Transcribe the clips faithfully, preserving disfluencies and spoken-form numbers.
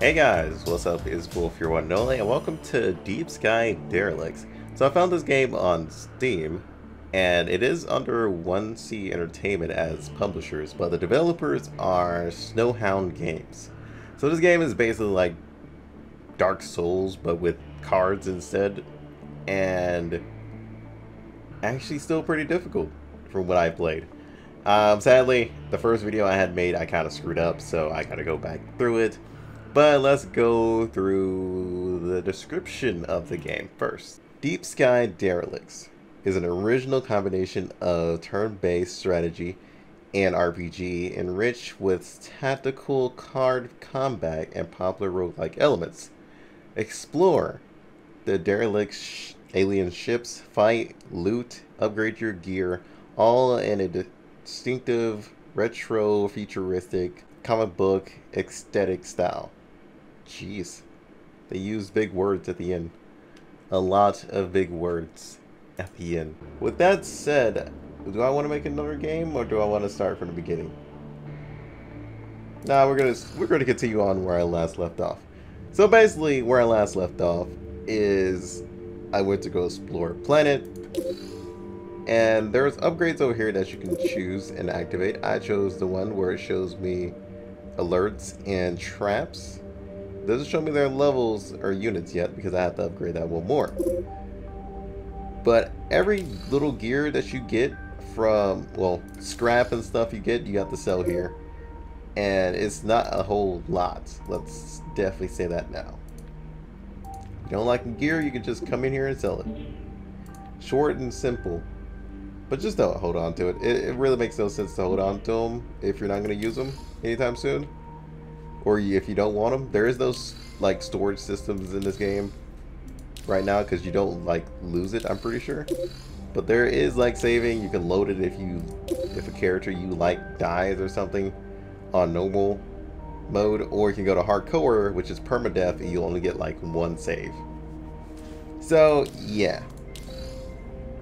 Hey guys, what's up? It's Wolf, your one and only, and welcome to Deep Sky Derelicts. So I found this game on Steam, and it is under one C Entertainment as publishers, but the developers are Snowhound Games. So this game is basically like Dark Souls, but with cards instead, and actually still pretty difficult from what I played. Um, sadly, the first video I had made, I kind of screwed up, so I gotta go back through it. But let's go through the description of the game first. Deep Sky Derelicts is an original combination of turn-based strategy and R P G enriched with tactical card combat and popular roguelike elements. Explore the derelict sh alien ships, fight, loot, upgrade your gear, all in a distinctive retro futuristic comic book aesthetic style. Jeez, they use big words at the end. A lot of big words at the end. With that said, do I want to make another game or do I want to start from the beginning? Nah, we're gonna we're gonna continue on where I last left off. So basically, where I last left off is I went to go explore a planet, and there's upgrades over here that you can choose and activate. I chose the one where it shows me alerts and traps. It doesn't show me their levels or units yet because I have to upgrade that one more. But every little gear that you get from, well, scrap and stuff you get, you have to sell here. And it's not a whole lot. Let's definitely say that now. If you don't like gear, you can just come in here and sell it. Short and simple. But just don't hold on to it. it. It really makes no sense to hold on to them if you're not going to use them anytime soon. Or if you don't want them. There is no like storage systems in this game right now because you don't like lose it, I'm pretty sure. But there is like saving. You can load it if you if a character you like dies or something on normal mode. Or you can go to hardcore, which is permadeath, and you only get like one save. So yeah.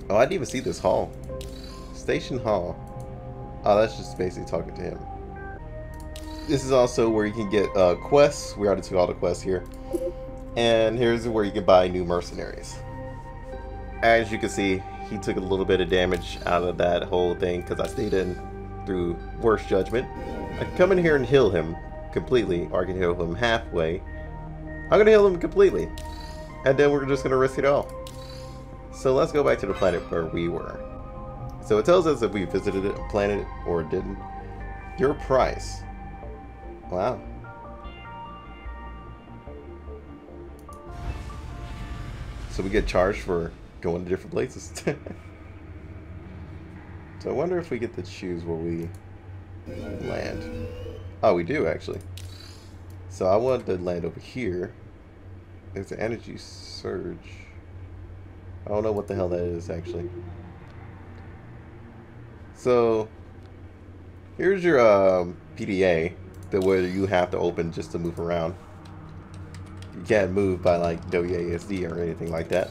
Oh, I didn't even see this hall. Station hall. Oh, that's just basically talking to him. This is also where you can get uh, quests. We already took all the quests here. And here's where you can buy new mercenaries. As you can see, he took a little bit of damage out of that whole thing because I stayed in through worse judgment. I can come in here and heal him completely, or I can heal him halfway. I'm going to heal him completely. And then we're just going to risk it all. So let's go back to the planet where we were. So it tells us if we visited a planet or didn't. Your price. Wow. So we get charged for going to different places. So I wonder if we get to choose where we land. Oh, we do actually. So I wanted to land over here. There's an energy surge. I don't know what the hell that is actually. So here's your um, P D A that where you have to open just to move around. You can't move by like W A S D or anything like that.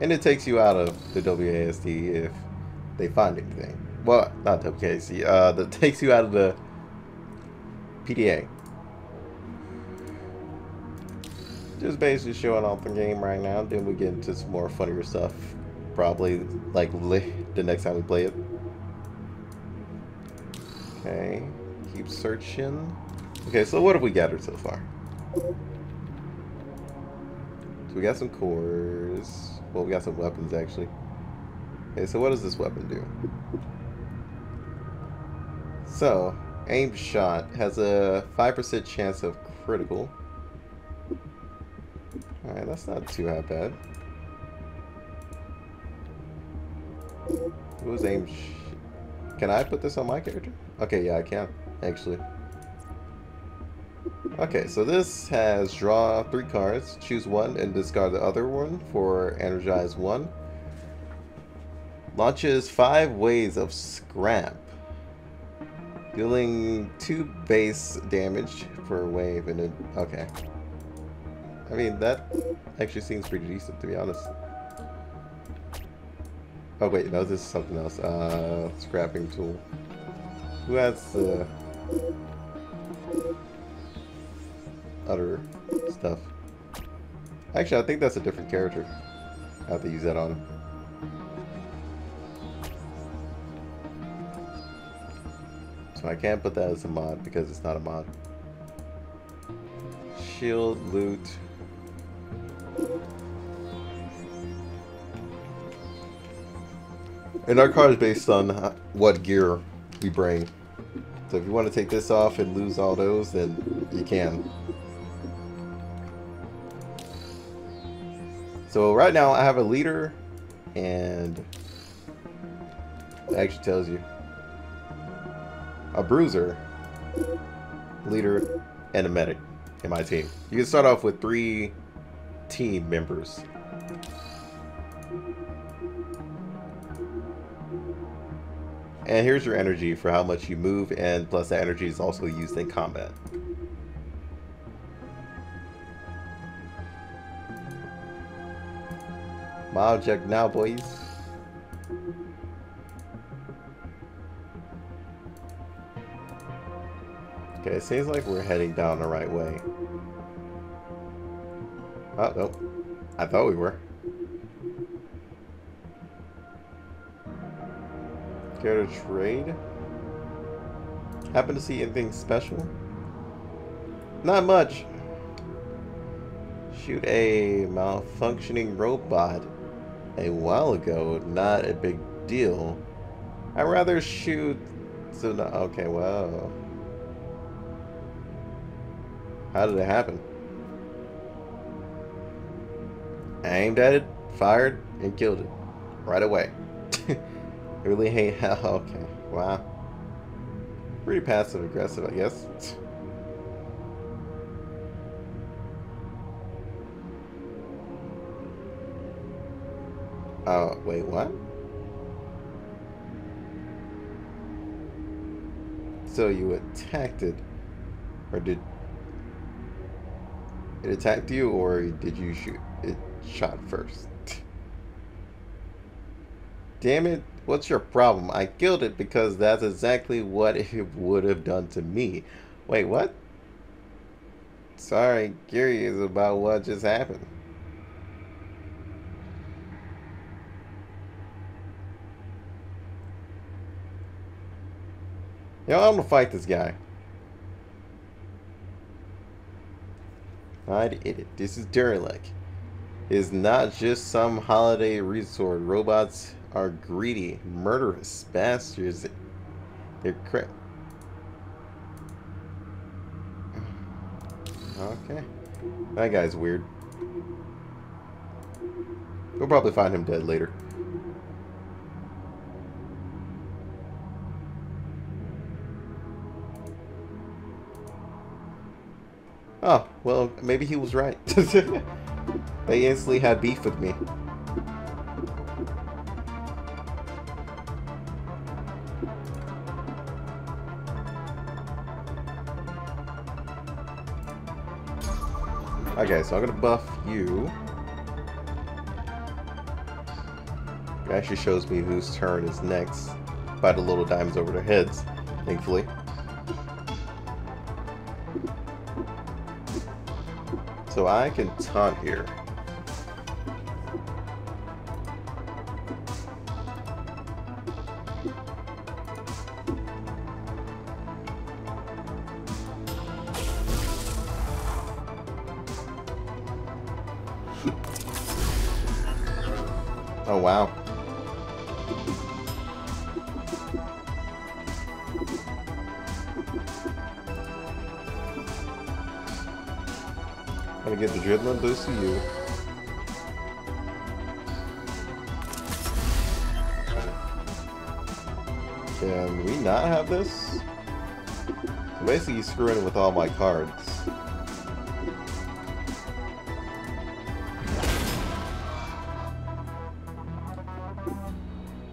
And it takes you out of the W A S D if they find anything. Well, not W A S D. Uh, that takes you out of the P D A. Just basically showing off the game right now. Then we get into some more funnier stuff. Probably like the next time we play it. Okay. Keep searching. Okay, so what have we gathered so far? So we got some cores. Well, we got some weapons actually. Okay, so what does this weapon do? So, aim shot has a five percent chance of critical. Alright, that's not too half bad. It was aimed. Can I put this on my character? Okay, yeah, I can, actually. Okay, so this has draw three cards, choose one, and discard the other one for energize one. Launches five waves of scrap, dealing two base damage per wave, and it. Okay. I mean, that actually seems pretty decent, to be honest. Oh, wait, no, this is something else. Uh, scrapping tool. That's uh, utter stuff. Actually, I think that's a different character. I have to use that on him. So I can't put that as a mod because it's not a mod. Shield, loot. And our card is based on what gear we bring. So if you want to take this off and lose all those, then you can. So right now I have a leader, and it actually tells you a bruiser, leader, and a medic in my team. You can start off with three team members. And here's your energy for how much you move, and plus that energy is also used in combat. My object now, boys. Okay, it seems like we're heading down the right way. Oh, nope. I thought we were. Care to trade? Happen to see anything special? Not much. Shoot a malfunctioning robot. A while ago, not a big deal. I'd rather shoot. So no, okay, wow. How did it happen? I aimed at it, fired, and killed it right away. I really hate how. Okay, wow. Pretty passive aggressive, I guess. Oh, wait, what? So you attacked it, or did it attack you, or did you shoot it shot first? Damn it, what's your problem? I killed it because that's exactly what it would have done to me. Wait, what? Sorry, curious about what just happened. Yo, I'm gonna fight this guy. I'd idiot. This is Derelict. It's not just some holiday resort. Robots are greedy, murderous bastards. They're crap. Okay. That guy's weird. We'll probably find him dead later. Oh, well, maybe he was right. They instantly had beef with me. Okay, so I'm gonna buff you. It actually shows me whose turn is next by the little diamonds over their heads, thankfully. So I can taunt here. Oh wow. Gonna get the dribbling boost to you. Can we not have this? So basically, you screw in with all my cards.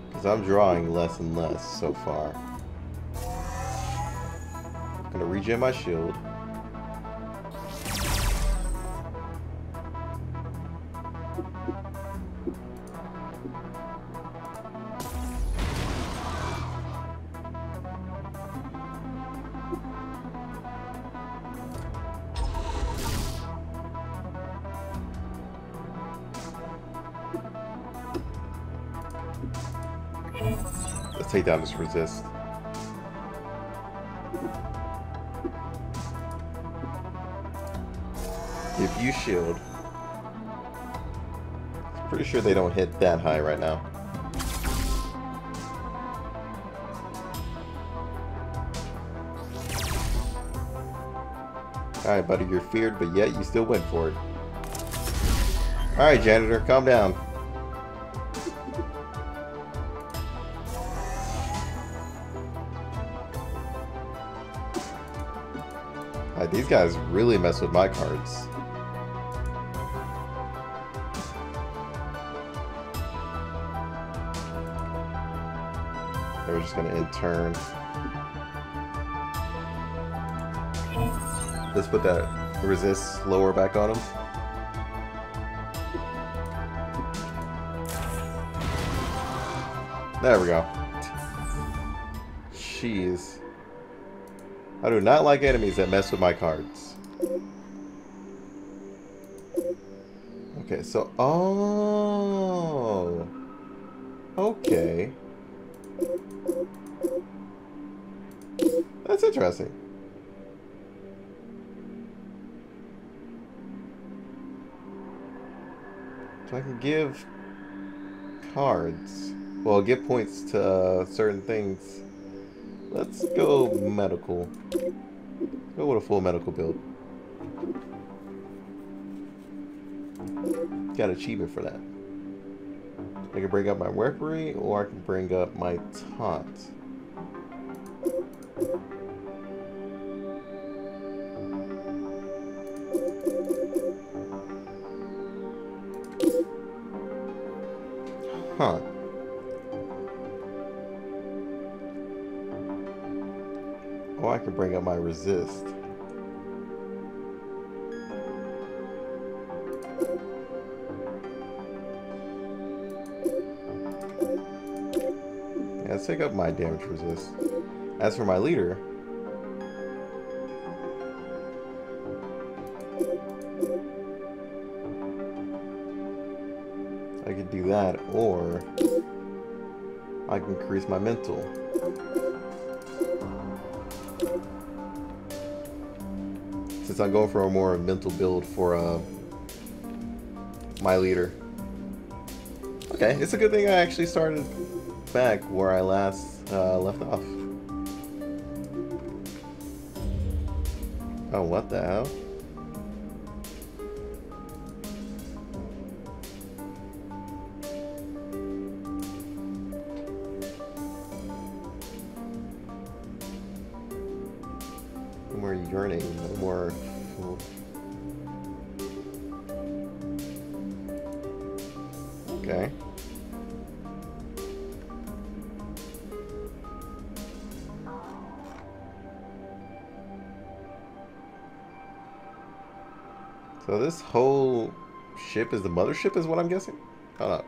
Because I'm drawing less and less so far. I'm gonna regen my shield. take down this resist. If you shield, I'm pretty sure they don't hit that high right now. Alright, buddy, you're feared, but yet you still went for it. Alright, janitor, calm down. Right, these guys really mess with my cards. We're just gonna end turn. Let's put that resist lower back on him. There we go. Jeez. I do not like enemies that mess with my cards. Okay, so... Oh! Okay. That's interesting. So I can give cards. Well, I'll give points to uh, certain things. Let's go medical. Let's go with a full medical build. Got an achievement for that. I can bring up my weaponry, or I can bring up my taunt. Huh. Oh, I can bring up my resist. Yeah, let's take up my damage resist. As for my leader, I could do that, or I can increase my mental. Since I'm going for a more mental build for uh, my leader. Okay, it's a good thing I actually started back where I last uh, left off. Oh, what the hell? Yearning more. Okay. So this whole ship is the mothership, is what I'm guessing? Hold up.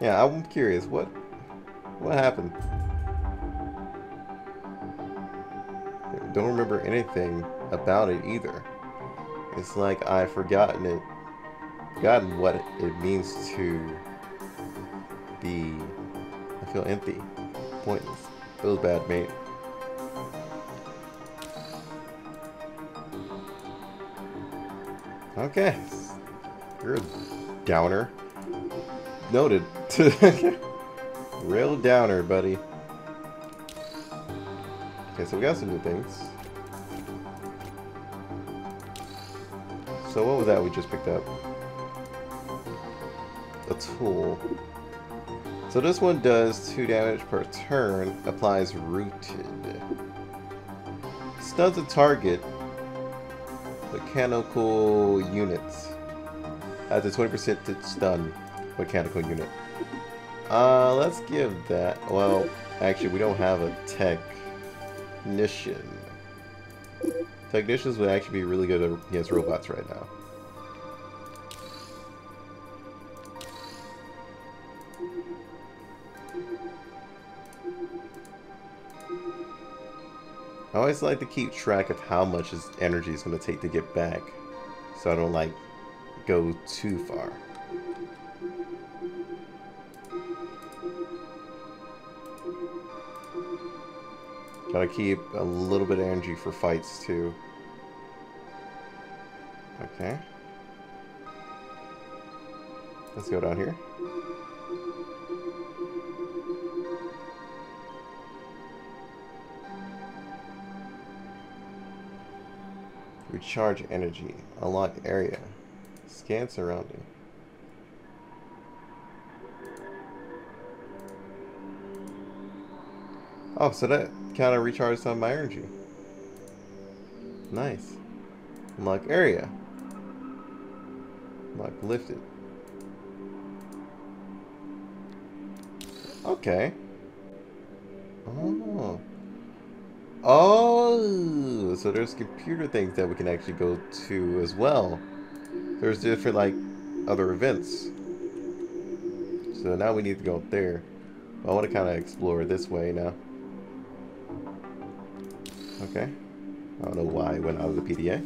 Yeah, I'm curious, what what happened? I don't remember anything about it either. It's like I've forgotten it, forgotten what it means to be. I feel empty, pointless. Feels bad, mate. Okay, you're a downer. Noted. Real downer, buddy. Okay, so we got some new things. So what was that we just picked up? A tool. So this one does two damage per turn, applies rooted. Stuns a target mechanical units. Adds a twenty percent to stun. Mechanical unit. Uh, let's give that. Well, actually, we don't have a technician. Technicians would actually be really good against robots right now. I always like to keep track of how much energy it's going to take to get back, so I don't like go too far. Gotta keep a little bit of energy for fights too. Okay. Let's go down here. Recharge energy. Unlock area. Scan surrounding. Oh, so that kind of recharged on my energy. Nice. Unlock area. Unlock lifted. Okay. Oh. Oh, so there's computer things that we can actually go to as well. There's different, like, other events. So now we need to go up there. I want to kind of explore this way now. Okay. I don't know why I went out of the P D A.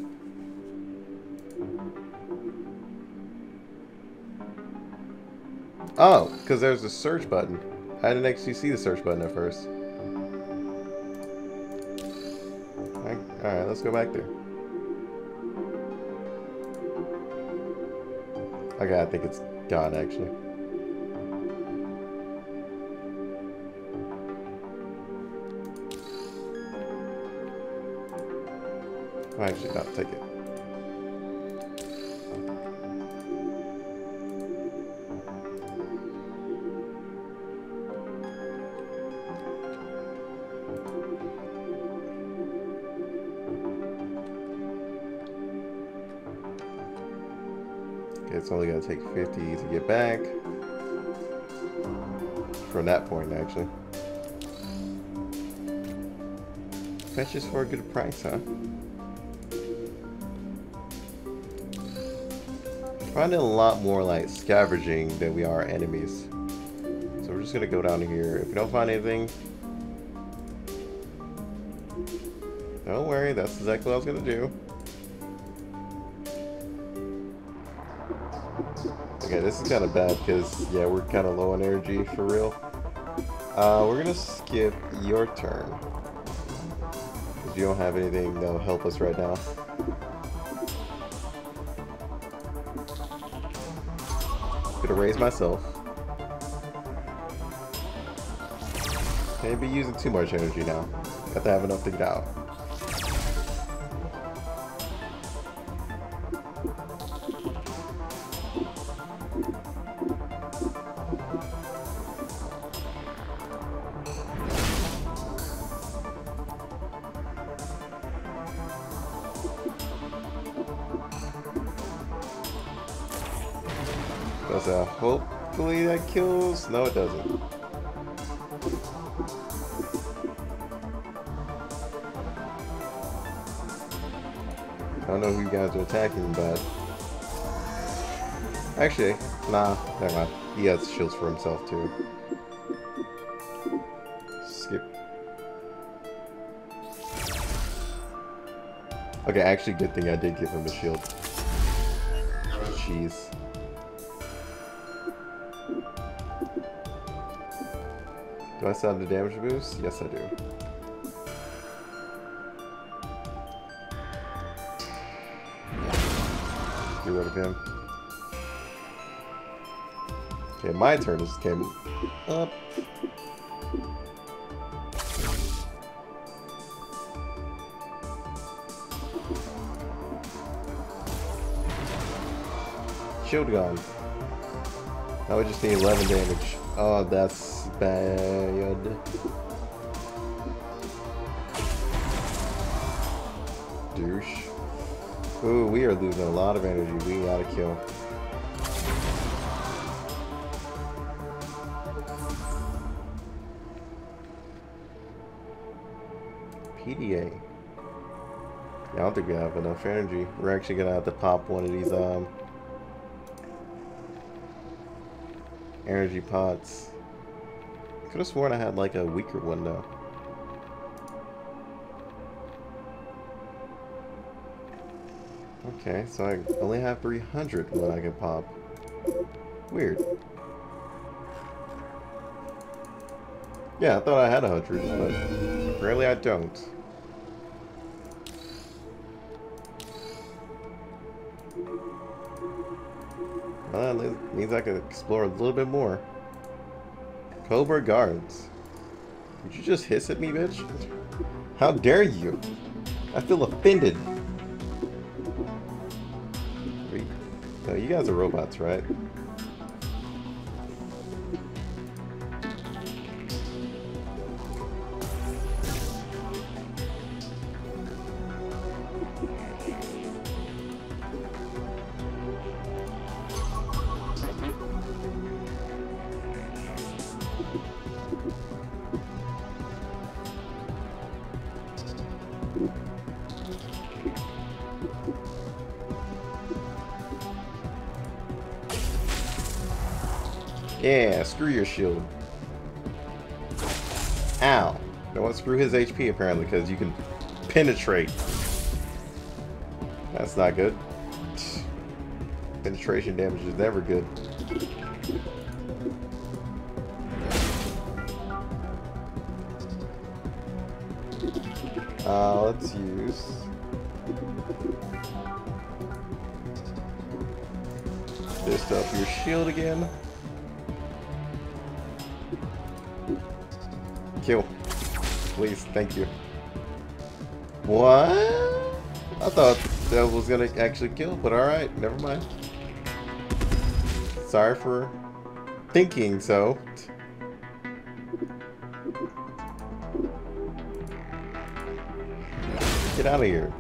Oh, because there's a search button. I didn't actually see the search button at first. Alright, let's go back there. Okay, I think it's gone actually. I actually not take it. It's only going to take fifty to get back from that point, actually. Fetches for a good price, huh? We're finding a lot more like scavenging than we are enemies. So we're just going to go down here. If we don't find anything, don't worry, that's exactly what I was going to do. Okay, this is kind of bad because, yeah, we're kind of low on energy for real. Uh, we're going to skip your turn. Because you don't have anything that will help us right now. I'm going to raise myself. Can't be using too much energy now. Got to have enough to get out. So hopefully that kills. No, it doesn't. I don't know who you guys are attacking, but actually, nah, never mind. He has shields for himself too. Skip. Okay, actually, good thing I did give him a shield. Jeez. Do I still have the damage boost? Yes, I do. Get rid of him. Okay, my turn just came up. Shield gone. Now we just need eleven damage. Oh, that's bad. Douche. Ooh, we are losing a lot of energy. We gotta kill. P D A. Yeah, I don't think we have enough energy. We're actually gonna have to pop one of these um energy pots. I could have sworn I had like a weaker one though. Okay, so I only have three hundred that I can pop. Weird. Yeah, I thought I had one hundred, but apparently I don't. Well, that means I can explore a little bit more. Cobra Guards. Did you just hiss at me, bitch? How dare you? I feel offended. No, you guys are robots, right? Yeah, screw your shield. Ow. Don't want to screw his H P apparently because you can penetrate. That's not good. Penetration damage is never good. Uh, let's use... Fist up your shield again. Kill. Please, thank you. What? I thought that was gonna actually kill, but alright, never mind. Sorry for thinking so. Get out of here.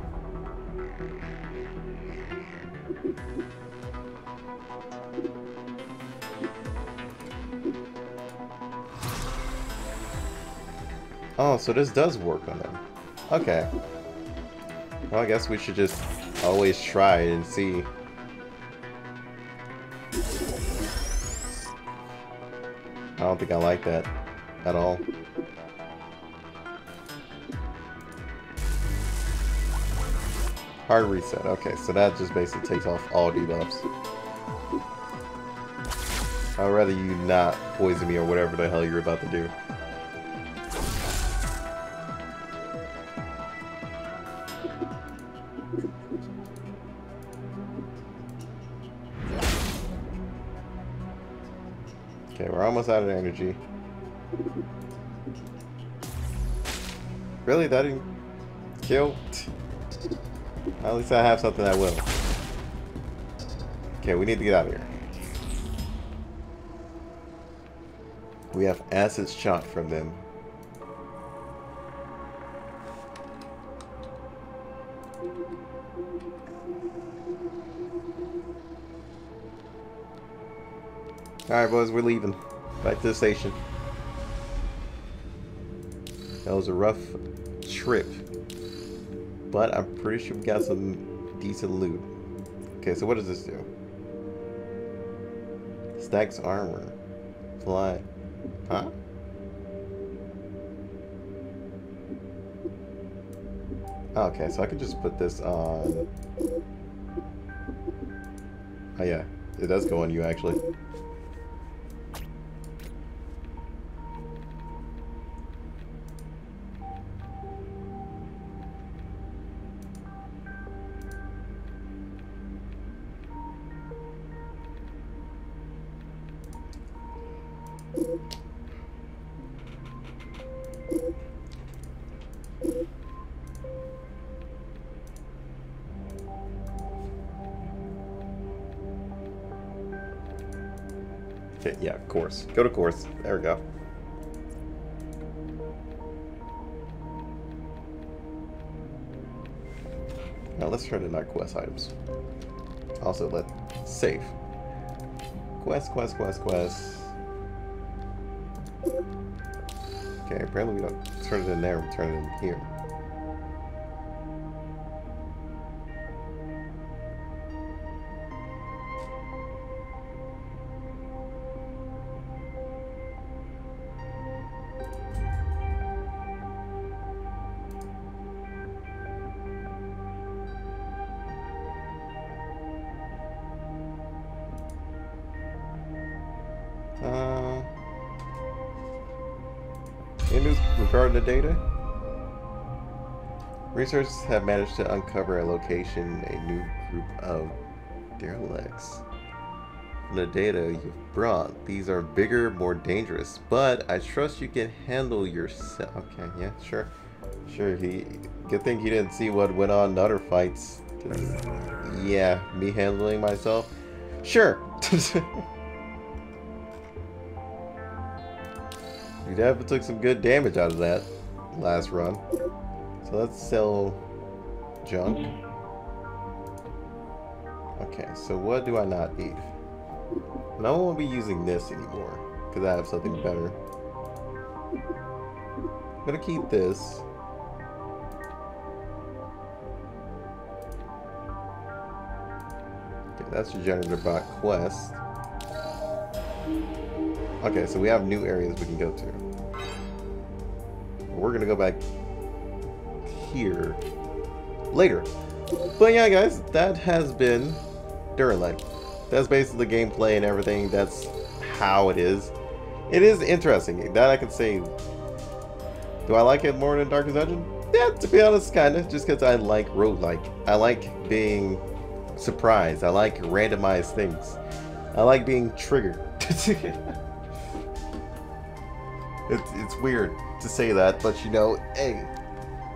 Oh, so this does work on them. Okay. Well, I guess we should just always try and see. I don't think I like that at all. Hard reset. Okay, so that just basically takes off all debuffs. I'd rather you not poison me or whatever the hell you're about to do. Okay, we're almost out of energy. Really? That didn't kill? At least I have something that will. Okay, we need to get out of here. We have acid shot from them. Alright boys, we're leaving. Back to the station. That was a rough trip. But I'm pretty sure we got some decent loot. Okay, so what does this do? Stacks armor. Fly. Huh? Okay, so I can just put this on... Oh yeah, it does go on you actually. Yeah, course. Go to course. There we go. Now let's turn in our quest items. Also, let's save. Quest, quest, quest, quest. Okay, apparently we don't turn it in there, we turn it in here. Uh, in regard to data, researchers have managed to uncover a location, a new group of derelicts. From the data you've brought, these are bigger, more dangerous, but I trust you can handle yourself. Okay, yeah, sure. Sure, he. Good thing he didn't see what went on in other fights. Yeah, me handling myself? Sure! You definitely took some good damage out of that last run. So let's sell junk. Okay, so what do I not need? And I won't be using this anymore, because I have something better. I'm gonna keep this. Okay, that's regenerative bot quest. Okay, so we have new areas we can go to. We're gonna go back here later. But yeah, guys, that has been Derelict. That's basically the gameplay and everything. That's how it is. It is interesting. That I can say. Do I like it more than Darkest Dungeon? Yeah, to be honest, kinda. Just because I like roguelike. I like being surprised. I like randomized things. I like being triggered. it's, it's weird to say that, but you know, hey,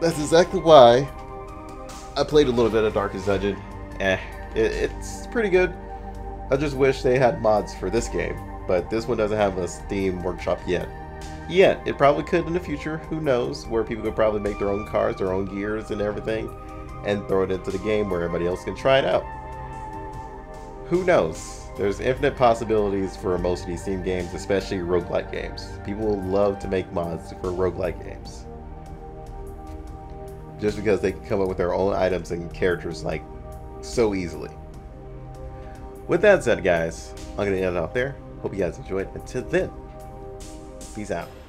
that's exactly why I played a little bit of Darkest Dungeon. Eh, it, it's pretty good. I just wish they had mods for this game, but this one doesn't have a Steam Workshop yet. Yeah, it probably could in the future, who knows, where people could probably make their own cars, their own gears and everything, and throw it into the game where everybody else can try it out. Who knows? There's infinite possibilities for most of these Steam games, especially roguelike games. People will love to make mods for roguelike games. Just because they can come up with their own items and characters like so easily. With that said, guys, I'm going to end it off there. Hope you guys enjoyed. Until then, peace out.